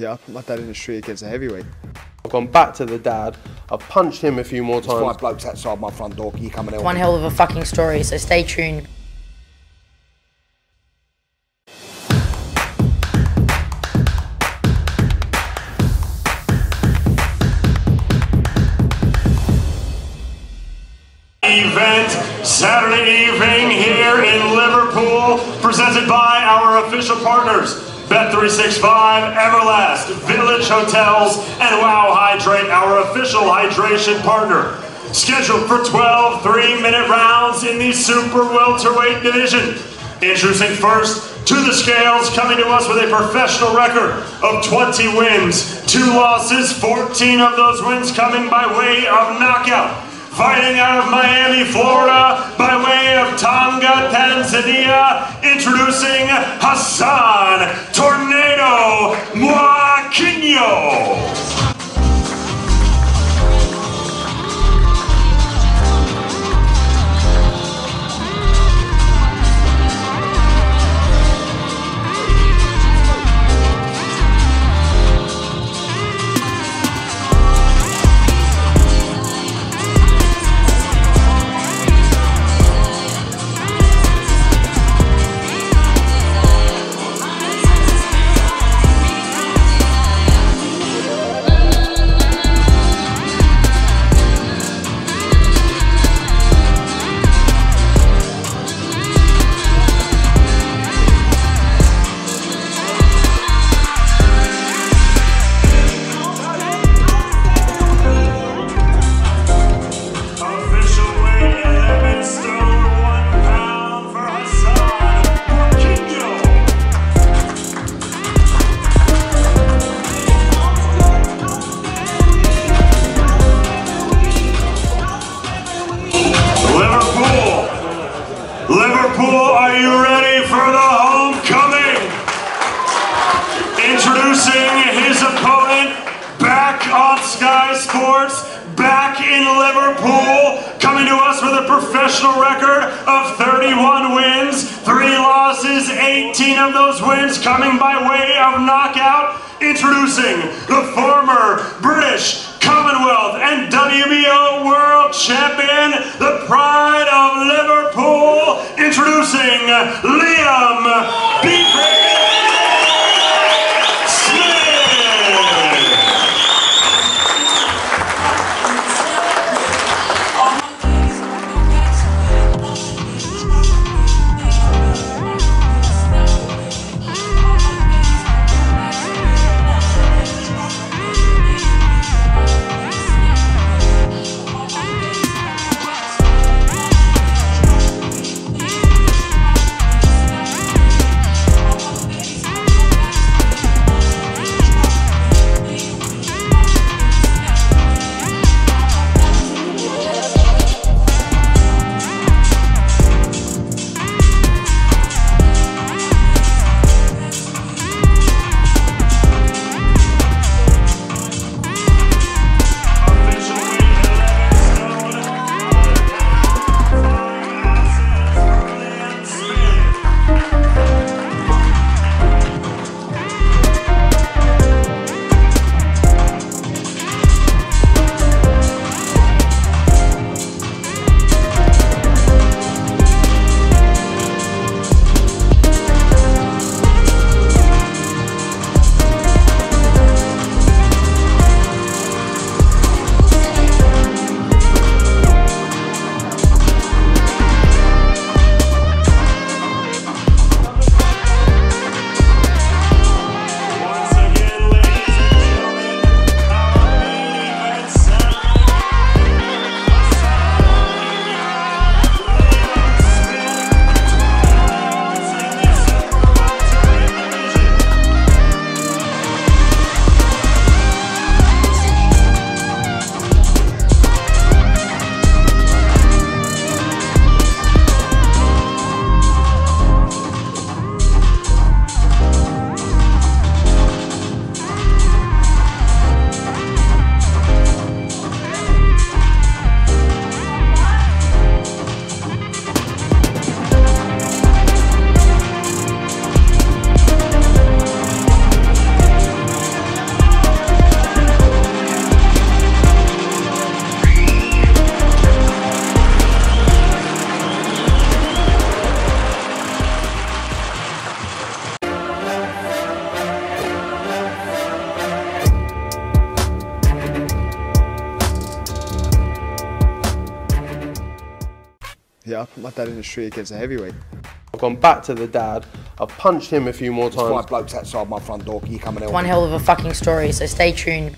Yeah, my dad in the street against a heavyweight. I've gone back to the dad, I've punched him a few more times. There's 5 blokes outside my front door, you coming out? One hell of a fucking story, so stay tuned. Event Saturday evening here in Liverpool, presented by our official partners Bet365, Everlast, Village Hotels, and Wow Hydrate, our official hydration partner. Scheduled for 12 three-minute rounds in the super welterweight division. Introducing first to the scales, coming to us with a professional record of 20 wins, 2 losses, 14 of those wins coming by way of knockout. Fighting out of Miami, Florida, by way of Tonga, Tanzania, introducing Hassan "Tornado" Morei. Professional record of 31 wins, 3 losses, 18 of those wins coming by way of knockout. Introducing the former British Commonwealth and WBO World Champion, the pride of Liverpool, introducing Liam Smith. Yeah, I put my dad in the street against a heavyweight. I've gone back to the dad, I've punched him a few more times. There's 5 blokes outside my front door, you coming out? One hell of a fucking story, so stay tuned.